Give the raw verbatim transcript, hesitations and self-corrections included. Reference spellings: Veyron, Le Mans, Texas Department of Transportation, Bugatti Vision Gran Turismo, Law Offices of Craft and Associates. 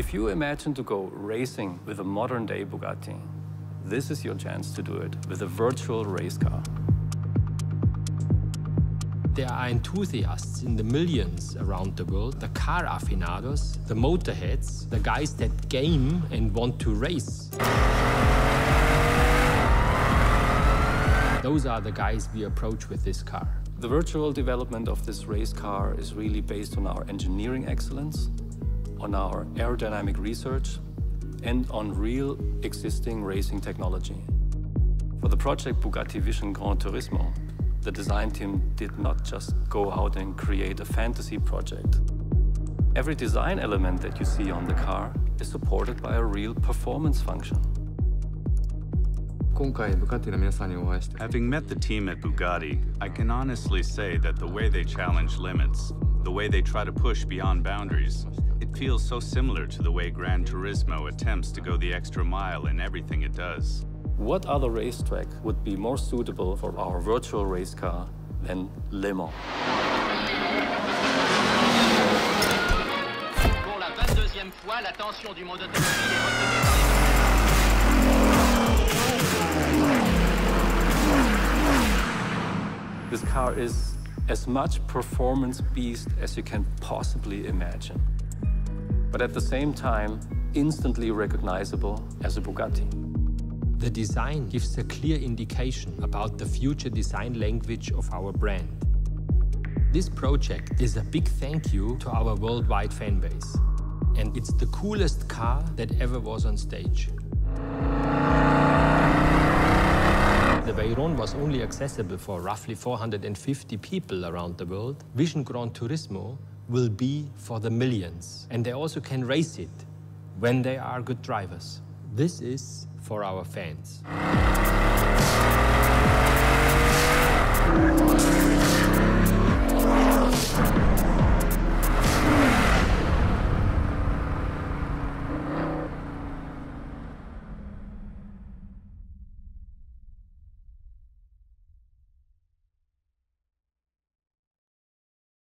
If you imagine to go racing with a modern-day Bugatti, this is your chance to do it with a virtual race car. There are enthusiasts in the millions around the world, the car aficionados, the motorheads, the guys that game and want to race. Those are the guys we approach with this car. The virtual development of this race car is really based on our engineering excellence, on our aerodynamic research, and on real existing racing technology. For the project Bugatti Vision Gran Turismo, the design team did not just go out and create a fantasy project. Every design element that you see on the car is supported by a real performance function. Having met the team at Bugatti, I can honestly say that the way they challenge limits, the way they try to push beyond boundaries, it feels so similar to the way Gran Turismo attempts to go the extra mile in everything it does. What other racetrack would be more suitable for our virtual race car than Le Mans? Pour la vingt-deuxième fois, l'attention du monde automobile est retenue par les... This car is as much performance beast as you can possibly imagine, but at the same time, instantly recognizable as a Bugatti. The design gives a clear indication about the future design language of our brand. This project is a big thank you to our worldwide fan base, and it's the coolest car that ever was on stage. The Veyron was only accessible for roughly four hundred fifty people around the world. Vision Gran Turismo will be for the millions, and they also can race it when they are good drivers. This is for our fans.